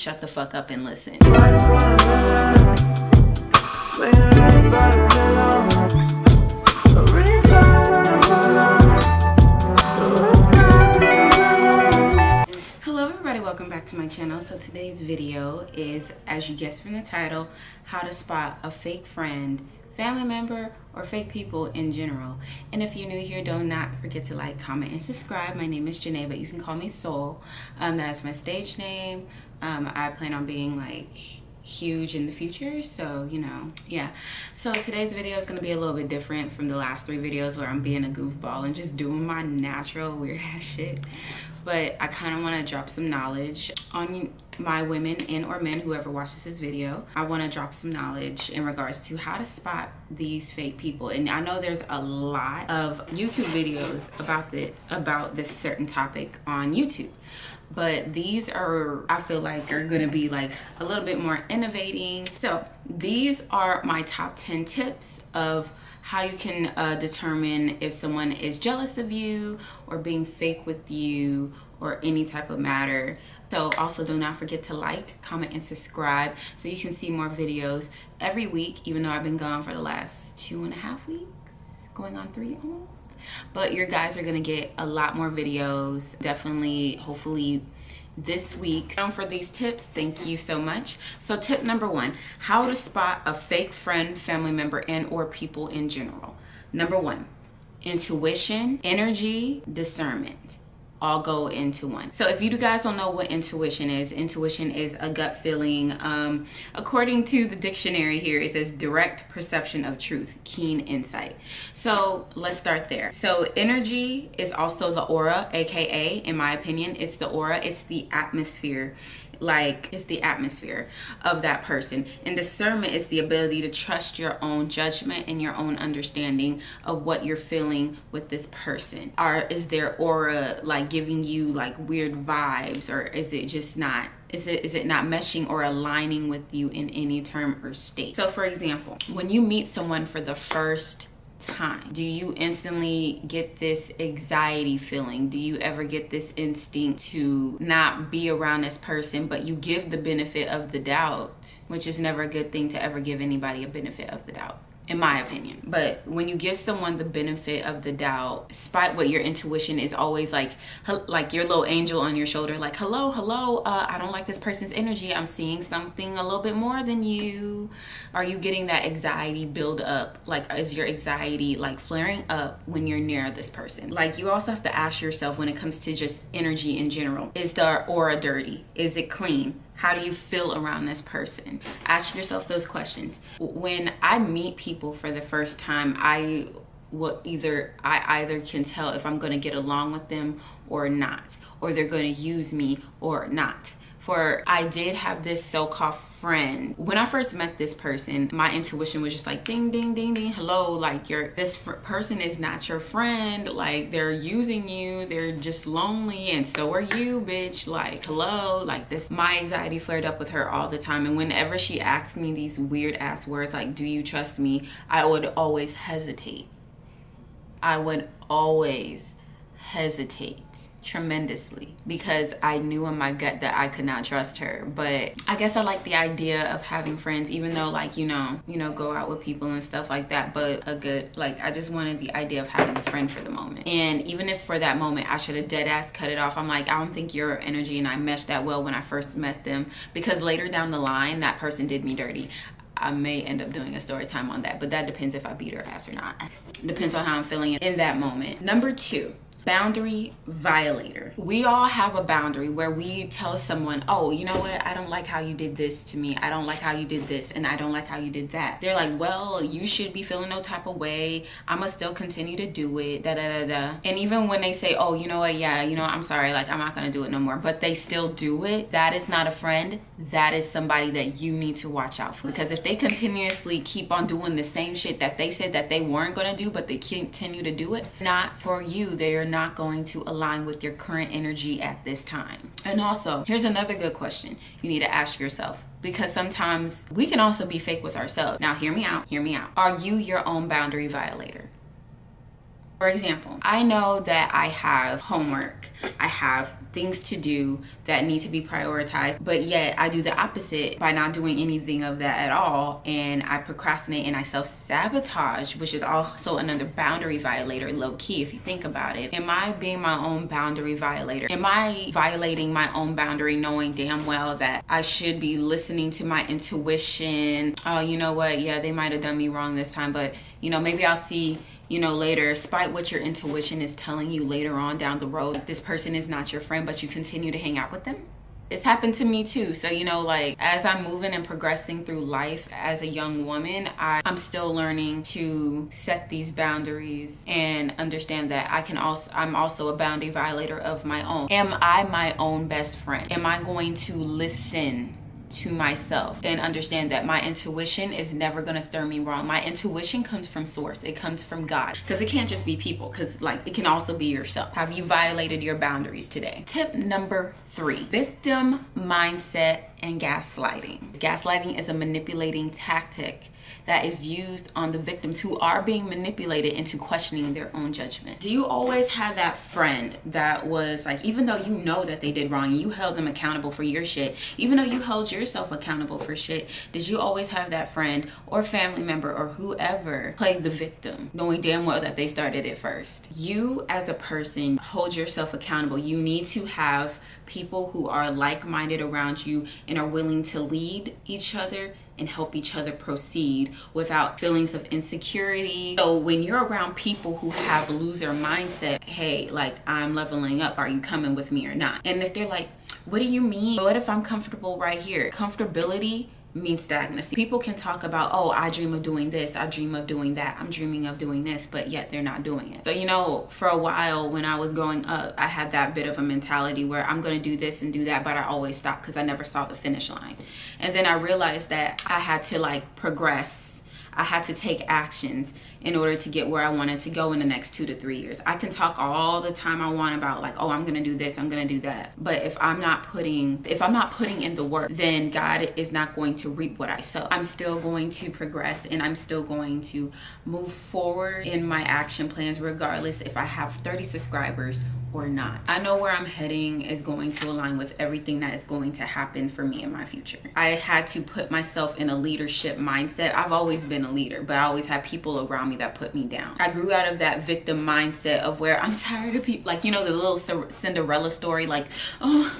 shut the fuck up and listen. Hello everybody, welcome back to my channel. So today's video is, as you guessed from the title, how to spot a fake friend, family member, or fake people in general. And if you're new here, do not forget to like, comment, and subscribe. My name is Janae, but you can call me Soul. That's my stage name. I plan on being like huge in the future, so you know, yeah. So today's video is gonna be a little bit different from the last three videos where I'm being a goofball and just doing my natural weird ass shit. But I kind of want to drop some knowledge on my women and or men, whoever watches this video. I want to drop some knowledge in regards to how to spot these fake people. And I know there's a lot of YouTube videos about this certain topic on YouTube, but these are, I feel like, are gonna be like a little bit more innovating. So these are my top 10 tips of how you can determine if someone is jealous of you or being fake with you or any type of matter. So also do not forget to like, comment, and subscribe so you can see more videos every week, even though I've been gone for the last 2.5 weeks, going on 3 almost. But your guys are gonna get a lot more videos, definitely, hopefully this week. For these tips, thank you so much. So tip number 1, how to spot a fake friend, family member, and or people in general. Number 1, intuition, energy, discernment, all go into one. So if you guys don't know what intuition is a gut feeling. According to the dictionary here, it says direct perception of truth, keen insight. So let's start there. So energy is also the aura, aka, in my opinion, it's the aura, it's the atmosphere. Like, it's the atmosphere of that person. And discernment is the ability to trust your own judgment and your own understanding of what you're feeling with this person. Or is their aura like giving you like weird vibes, or is it just not? Is it not meshing or aligning with you in any term or state? So for example, when you meet someone for the first time, do you instantly get this anxiety feeling? Do you ever get this instinct to not be around this person, but you give the benefit of the doubt, which is never a good thing to ever give anybody a benefit of the doubt, in my opinion. But when you give someone the benefit of the doubt, despite what your intuition is always like your little angel on your shoulder, like, hello, I don't like this person's energy. I'm seeing something a little bit more than you. Are you getting that anxiety build up? Like, is your anxiety like flaring up when you're near this person? Like, you also have to ask yourself, when it comes to just energy in general, is the aura dirty? Is it clean? How do you feel around this person? Ask yourself those questions. When I meet people for the first time, I either can tell if I'm gonna get along with them or not, or they're gonna use me or not. For I did have this so-called friend. When I first met this person, my intuition was just like, ding, ding, ding, ding, hello, like this person is not your friend, like they're using you, they're just lonely, and so are you, bitch, like hello, like this. My anxiety flared up with her all the time, and whenever she asked me these weird ass words like, do you trust me, I would always hesitate. I would always hesitate tremendously, because I knew in my gut that I could not trust her. But I guess I like the idea of having friends, even though, like, you know, go out with people and stuff like that. But a good, like, I just wanted the idea of having a friend for the moment. And even if for that moment I should have dead ass cut it off, I'm like, I don't think your energy and I meshed that well when I first met them, because later down the line that person did me dirty. I may end up doing a story time on that, but that depends if I beat her ass or not. Depends on how I'm feeling in that moment. Number 2, boundary violator. We all have a boundary where we tell someone, oh, you know what, I don't like how you did this to me, I don't like how you did this, and I don't like how you did that. They're like, well, you should be feeling no type of way, I'ma still continue to do it, da da da da. And even when they say, oh, you know what, yeah, you know, I'm sorry, like I'm not gonna do it no more, but they still do it, that is not a friend. That is somebody that you need to watch out for, because if they continuously keep on doing the same shit that they said that they weren't gonna do, but they continue to do it, not for you. They are not going to align with your current energy at this time. And also, here's another good question you need to ask yourself, because sometimes we can also be fake with ourselves. Now hear me out, hear me out. Are you your own boundary violator? For example, I know that I have homework, I have things to do that need to be prioritized, but yet I do the opposite by not doing anything of that at all, and I procrastinate and I self-sabotage, which is also another boundary violator, low-key, if you think about it. Am I being my own boundary violator? Am I violating my own boundary knowing damn well that I should be listening to my intuition? Oh, you know what, yeah, they might have done me wrong this time, but you know, maybe I'll see, you know, later. Despite what your intuition is telling you later on down the road, like, this person is not your friend, but you continue to hang out with them. It's happened to me too. So, you know, like, as I'm moving and progressing through life as a young woman, I'm still learning to set these boundaries and understand that I'm also a boundary violator of my own. Am I my own best friend? Am I going to listen to myself and understand that my intuition is never gonna steer me wrong? My intuition comes from source, it comes from God, because it can't just be people, because like it can also be yourself. Have you violated your boundaries today? Tip number 3, victim mindset and gaslighting. Gaslighting is a manipulating tactic that is used on the victims who are being manipulated into questioning their own judgment. Do you always have that friend that was like, even though you know that they did wrong, you held them accountable for your shit, even though you held yourself accountable for shit, did you always have that friend or family member or whoever play the victim, knowing damn well that they started it first? You as a person hold yourself accountable. You need to have people who are like-minded around you and are willing to lead each other and help each other proceed without feelings of insecurity. So when you're around people who have loser mindset, hey, like, I'm leveling up, are you coming with me or not? And if they're like, what do you mean? What if I'm comfortable right here? Comfortability means stagnancy. People can talk about, oh, I dream of doing this, I dream of doing that, I'm dreaming of doing this, but yet they're not doing it. So, you know, for a while when I was growing up, I had that bit of a mentality where I'm gonna do this and do that, but I always stopped because I never saw the finish line. And then I realized that I had to like progress, I had to take actions in order to get where I wanted to go in the next 2 to 3 years. I can talk all the time I want about like, oh, I'm gonna do this, I'm gonna do that, but if I'm not putting in the work, then God is not going to reap what I sow. I'm still going to progress and I'm still going to move forward in my action plans regardless if I have 30 subscribers or not. I know where I'm heading is going to align with everything that is going to happen for me in my future. I had to put myself in a leadership mindset. I've always been a leader, but I always had people around me that put me down. I grew out of that victim mindset of where I'm tired of people, like, you know, the little Cinderella story, like, oh,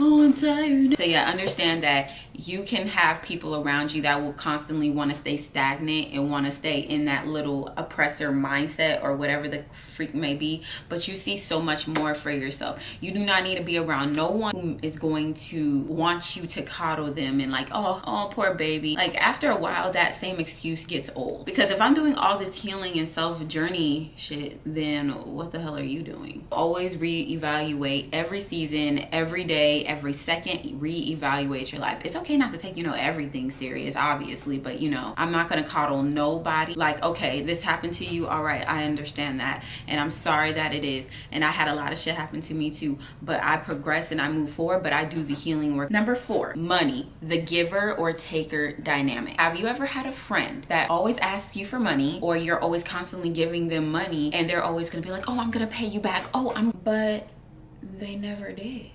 I'm tired. So yeah, understand that you can have people around you that will constantly want to stay stagnant and want to stay in that little oppressor mindset or whatever the freak may be, but you see so much more for yourself. You do not need to be around no one who is going to want you to coddle them and like, oh, poor baby. Like, after a while, that same excuse gets old, because if I'm doing all this healing and self journey shit, then what the hell are you doing? Always reevaluate every season, every day, every second, reevaluate your life. It's okay not to take, you know, everything serious, obviously, but you know, I'm not gonna coddle nobody. Like, okay, this happened to you, all right, I understand that, and I'm sorry that it is, and I had a lot of shit happen to me too, but I progress and I move forward, but I do the healing work. Number 4, money, the giver or taker dynamic. Have you ever had a friend that always asks you for money, or you're always constantly giving them money, and they're always gonna be like, oh, I'm gonna pay you back, oh, I'm, but they never did.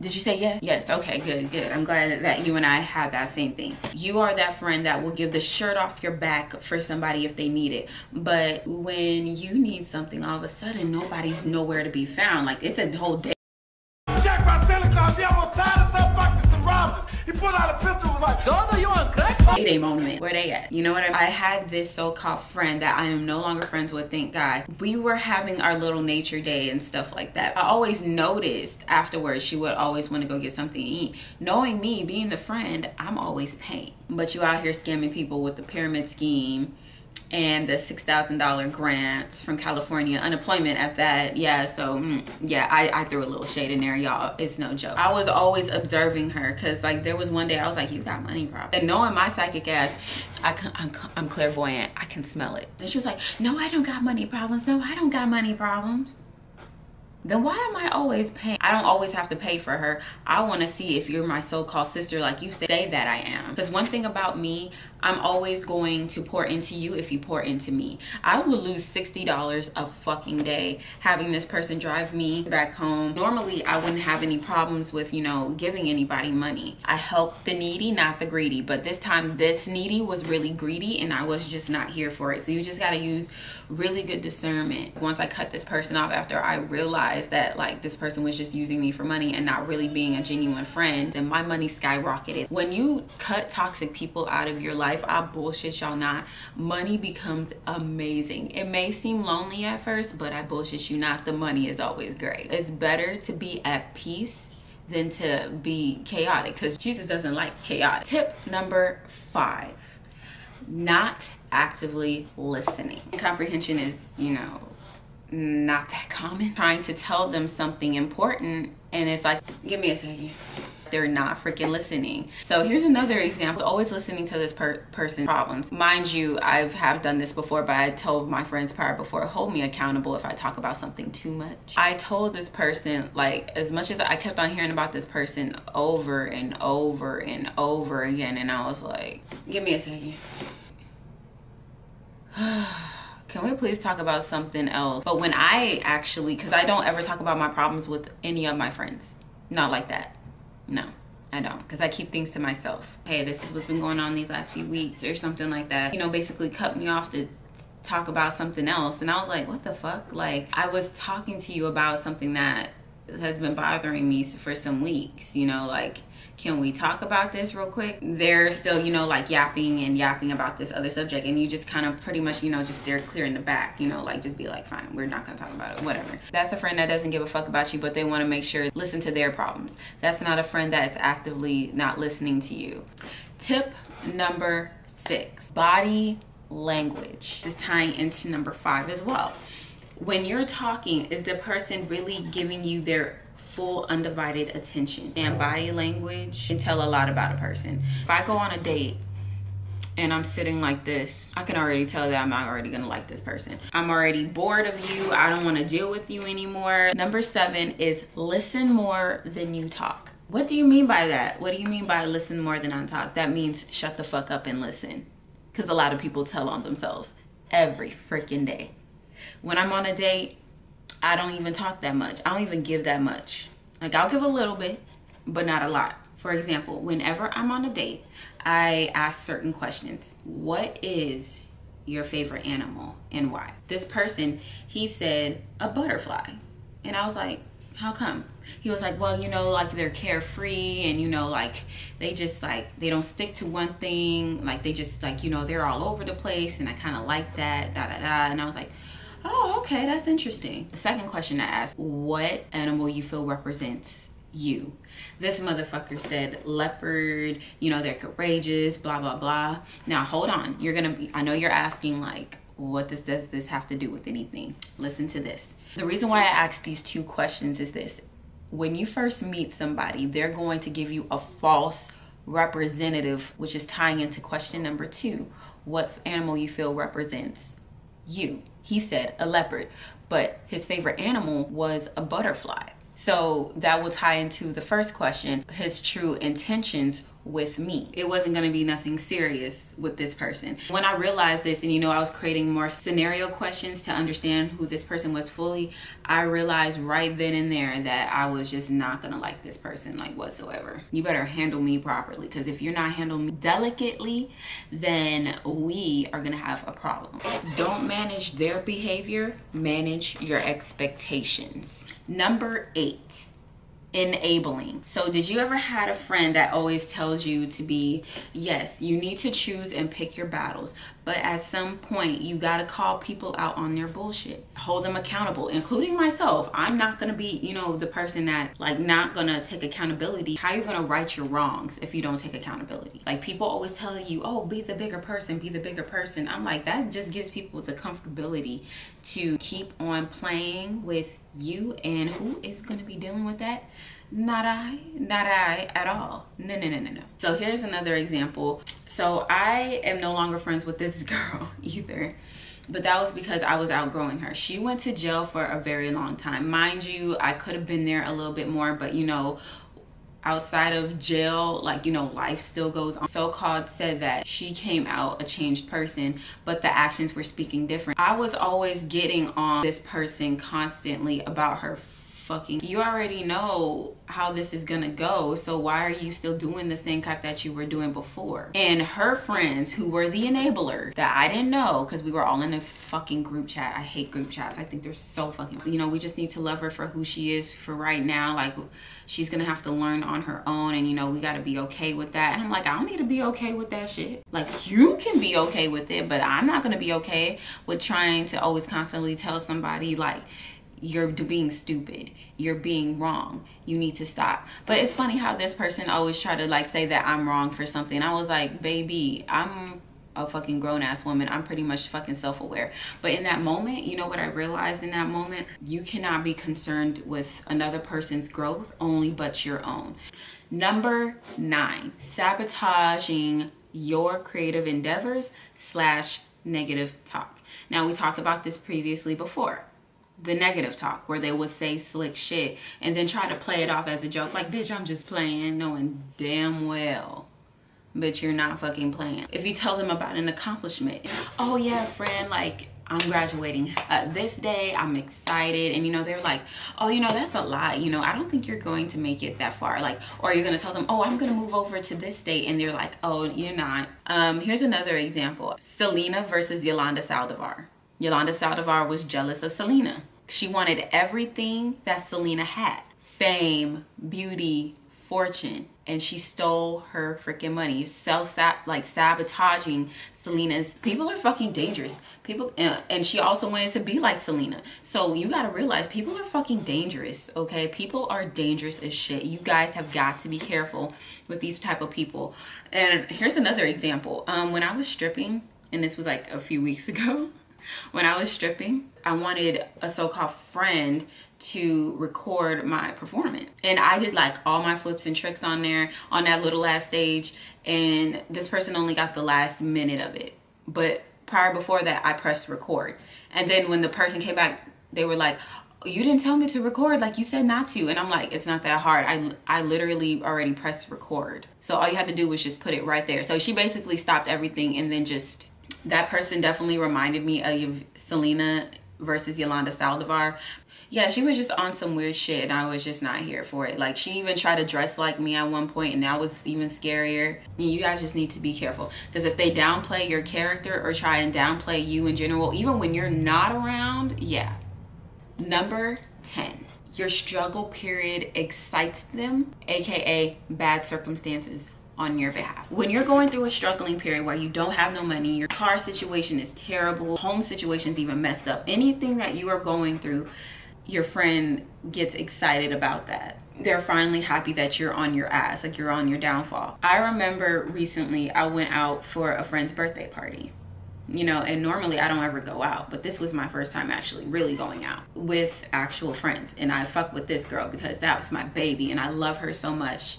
Did you say yes? Yes, okay, good. I'm glad that you and I had that same thing. You are that friend that will give the shirt off your back for somebody if they need it. But when you need something, all of a sudden, nobody's nowhere to be found. Like, it's a whole day. Jack by Selena Quintanilla, she almost tied herself back to some robbers. He pulled out a pistol and was like, those are you on crack? Payday moment. Where they at? You know what I mean? I had this so-called friend that I am no longer friends with, thank God. We were having our little nature day and stuff like that. I always noticed afterwards she would always want to go get something to eat. Knowing me, being the friend, I'm always paying. But you out here scamming people with the pyramid scheme and the $6,000 grants from California, unemployment at that. Yeah, so yeah, I threw a little shade in there, y'all. It's no joke. I was always observing her, because like there was one day I was like, you got money problems. And knowing my psychic ass, I'm clairvoyant, I can smell it. And she was like, no, I don't got money problems. No, I don't got money problems. Then why am I always paying? I don't always have to pay for her. I want to see if you're my so-called sister like you say that I am. Because one thing about me, I'm always going to pour into you if you pour into me. I will lose $60 a fucking day having this person drive me back home. Normally, I wouldn't have any problems with, you know, giving anybody money. I help the needy, not the greedy. But this time, this needy was really greedy and I was just not here for it. So you just gotta use really good discernment. Once I cut this person off after I realized that like this person was just using me for money and not really being a genuine friend, then my money skyrocketed. When you cut toxic people out of your life, I bullshit y'all not, money becomes amazing. It may seem lonely at first, but I bullshit you not, the money is always great. It's better to be at peace than to be chaotic, because Jesus doesn't like chaos. Tip number 5, not actively listening. Comprehension is, you know, not that common. Trying to tell them something important and it's like, give me a second. They're not freaking listening. So here's another example. Always listening to this person's problems. Mind you, I have done this before, but I told my friends prior before, hold me accountable if I talk about something too much. I told this person, like, as much as I kept on hearing about this person over and over and over again, and I was like, give me a second. Can we please talk about something else? But when I actually, because I don't ever talk about my problems with any of my friends. Not like that. No, I don't, because I keep things to myself. Hey, this is what's been going on these last few weeks or something like that. You know, basically cut me off to talk about something else. And I was like, what the fuck? Like, I was talking to you about something that has been bothering me for some weeks, you know, like, can we talk about this real quick? They're still, you know, like yapping about this other subject, and you just kind of pretty much, you know, just stare clear in the back, you know, like just be like, fine, we're not gonna talk about it, whatever. That's a friend that doesn't give a fuck about you, but they want to make sure listen to their problems. That's not a friend that's actively not listening to you. Tip number 6, body language. This is tying into number 5 as well. When you're talking, is the person really giving you their full undivided attention? And body language can tell a lot about a person. If I go on a date and I'm sitting like this, I can already tell that I'm not already gonna like this person. I'm already bored of you. I don't wanna deal with you anymore. Number 7 is listen more than you talk. What do you mean by that? What do you mean by listen more than I talk? That means shut the fuck up and listen. Because a lot of people tell on themselves every freaking day. When I'm on a date, I don't even talk that much. I don't even give that much. Like, I'll give a little bit, but not a lot. For example, whenever I'm on a date, I ask certain questions. What is your favorite animal and why? This person, he said a butterfly. And I was like, how come? He was like, well, you know, like they're carefree and, you know, like they just like, they don't stick to one thing. Like they just like, you know, they're all over the place and I kind of like that, da da da. And I was like, oh, okay, that's interesting. The second question I asked, what animal you feel represents you? This motherfucker said leopard, you know, they're courageous, blah, blah, blah. Now, hold on. You're gonna be, I know you're asking like, what does this have to do with anything? Listen to this. The reason why I asked these two questions is this. When you first meet somebody, they're going to give you a false representative, which is tying into question number 2, what animal you feel represents you. He said a leopard, but his favorite animal was a butterfly. So that will tie into the first question, his true intentions with me. It wasn't gonna be nothing serious with this person. When I realized this, and you know, I was creating more scenario questions to understand who this person was fully, I realized right then and there that I was just not gonna like this person like whatsoever. You better handle me properly, because if you're not handling me delicately, then we are gonna have a problem. Don't manage their behavior, manage your expectations. Number 8. Enabling. So did you ever had a friend that always tells you to be, yes, you need to choose and pick your battles, but at some point you gotta call people out on their bullshit. Hold them accountable, including myself. I'm not gonna be, you know, the person that like not gonna take accountability. How you gonna right your wrongs if you don't take accountability? Like people always tell you, oh, be the bigger person, be the bigger person. I'm like, that just gives people the comfortability to keep on playing with you, and who is going to be dealing with that? Not I at all. No. So here's another example. So I am no longer friends with this girl either, but that was because I was outgrowing her. She went to jail for a very long time. Mind you, I could have been there a little bit more, but you know, outside of jail, like, you know, life still goes on. So-called said that she came out a changed person, but the actions were speaking different. I was always getting on this person constantly about her fucking, you already know how this is gonna go, so why are you still doing the same crap that you were doing before? And her friends who were the enabler that I didn't know, because we were all in a fucking group chat. I hate group chats. I think they're so fucking, you know, we just need to love her for who she is for right now. Like, she's gonna have to learn on her own, and, you know, we gotta be okay with that. And I'm like, I don't need to be okay with that shit. Like, you can be okay with it, but I'm not gonna be okay with trying to always constantly tell somebody, like, you're being stupid, you're being wrong, you need to stop. But it's funny how this person always tried to, like, say that I'm wrong for something. I was like, baby, I'm a fucking grown-ass woman. I'm pretty much fucking self-aware. But in that moment, you know what I realized in that moment? You cannot be concerned with another person's growth only but your own. Number 9, sabotaging your creative endeavors / negative talk. Now, we talked about this previously before. The negative talk, where they would say slick shit and then try to play it off as a joke, like, bitch, I'm just playing, knowing damn well but you're not fucking playing. If you tell them about an accomplishment, oh yeah, friend, like, I'm graduating this day, I'm excited, and, you know, they're like, oh, you know, that's a lot, you know, I don't think you're going to make it that far, like, or you're gonna tell them, oh, I'm gonna move over to this state, and they're like, oh, you're not. Here's another example, Selena versus Yolanda Saldivar. Yolanda Saldivar was jealous of Selena. She wanted everything that Selena had. Fame, beauty, fortune. And she stole her freaking money. Sabotaging Selena's. People are fucking dangerous. People, and she also wanted to be like Selena. So you gotta realize, people are fucking dangerous, okay? People are dangerous as shit. You guys have got to be careful with these type of people. And here's another example. When I was stripping, and this was like a few weeks ago, when I was stripping, I wanted a so-called friend to record my performance. And I did, like, all my flips and tricks on there, on that little ass stage. And this person only got the last minute of it. But before that, I pressed record. And then when the person came back, they were like, you didn't tell me to record, like, you said not to. And I'm like, it's not that hard. I literally already pressed record. So all you had to do was just put it right there. So she basically stopped everything and then just... That person definitely reminded me of Selena versus Yolanda Saldivar. Yeah, she was just on some weird shit, and I was just not here for it. Like, she even tried to dress like me at one point, and that was even scarier. You guys just need to be careful, because if they downplay your character or try and downplay you in general, even when you're not around, yeah. Number 10. Your struggle period excites them, aka bad circumstances on your behalf. When you're going through a struggling period where you don't have no money, your car situation is terrible, home situation's even messed up, anything that you are going through, your friend gets excited about that. They're finally happy that you're on your ass, like, you're on your downfall. I remember recently I went out for a friend's birthday party, you know, and normally I don't ever go out, but this was my first time actually really going out with actual friends, and I fuck with this girl because that was my baby and I love her so much.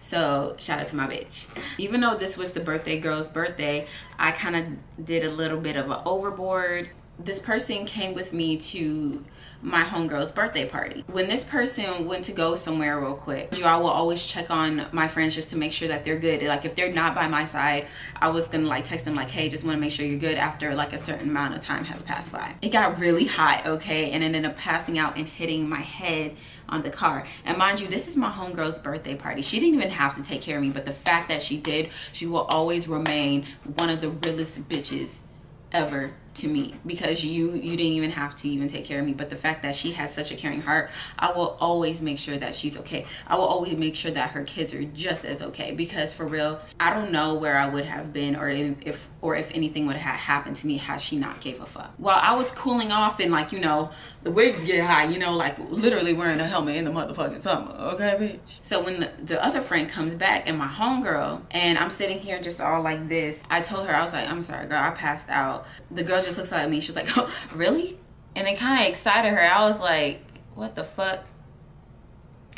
So shout out to my bitch. Even though this was the birthday girl's birthday, I kind of did a little bit of an overboard. This person came with me to my homegirl's birthday party. When this person went to go somewhere real quick, I will always check on my friends just to make sure that they're good. Like, if they're not by my side, I was gonna, like, text them like, hey, just wanna make sure you're good, after like a certain amount of time has passed by. It got really hot, okay? And it ended up passing out and hitting my head on the car. And mind you, this is my homegirl's birthday party. She didn't even have to take care of me, but the fact that she did, she will always remain one of the realest bitches ever to me, because you didn't even have to even take care of me, but the fact that she has such a caring heart, I will always make sure that she's okay. I will always make sure that her kids are just as okay, because for real, I don't know where I would have been, or if anything would have happened to me had she not gave a fuck. While I was cooling off and, like, you know, the wigs get hot, you know, like, literally wearing a helmet in the motherfucking summer, okay, bitch? So when the other friend comes back and my homegirl, and I'm sitting here just all like this, I told her, I was like, I'm sorry, girl, I passed out. The girl just looks at me, she was like, oh, really? And it kind of excited her. I was like, what the fuck?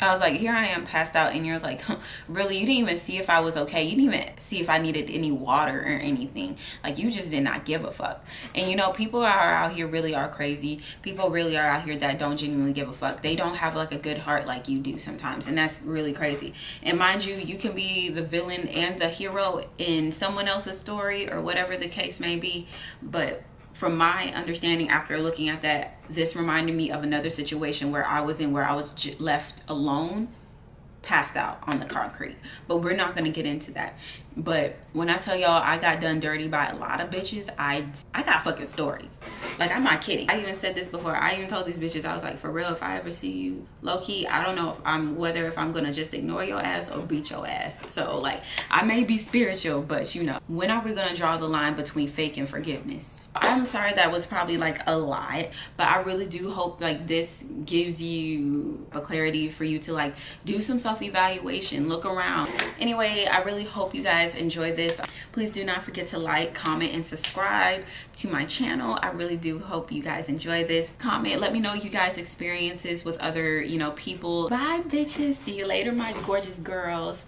I was like, here I am passed out, and you're like, really? You didn't even see if I was okay. You didn't even see if I needed any water or anything. Like, you just did not give a fuck. And you know, people are out here really are crazy. People really are out here that don't genuinely give a fuck. They don't have like a good heart like you do sometimes, and that's really crazy. And mind you, you can be the villain and the hero in someone else's story or whatever the case may be. But from my understanding, after looking at that, this reminded me of another situation where I was in, where I was left alone, passed out on the concrete. But we're not going to get into that. But when I tell y'all I got done dirty by a lot of bitches, I got fucking stories. Like, I'm not kidding. I even said this before. I even told these bitches, I was like, for real, if I ever see you, low-key, I don't know if I'm going to just ignore your ass or beat your ass. So, like, I may be spiritual, but, you know, when are we going to draw the line between fake and forgiveness? I'm sorry that was probably, like, a lot, but I really do hope, like, this gives you a clarity for you to, like, do some self-evaluation, look around. Anyway, I really hope you guys enjoy this. Please do not forget to like, comment, and subscribe to my channel. I really do hope you guys enjoy this. Comment, let me know you guys' experiences with other, you know, people. Bye, bitches. See you later, my gorgeous girls.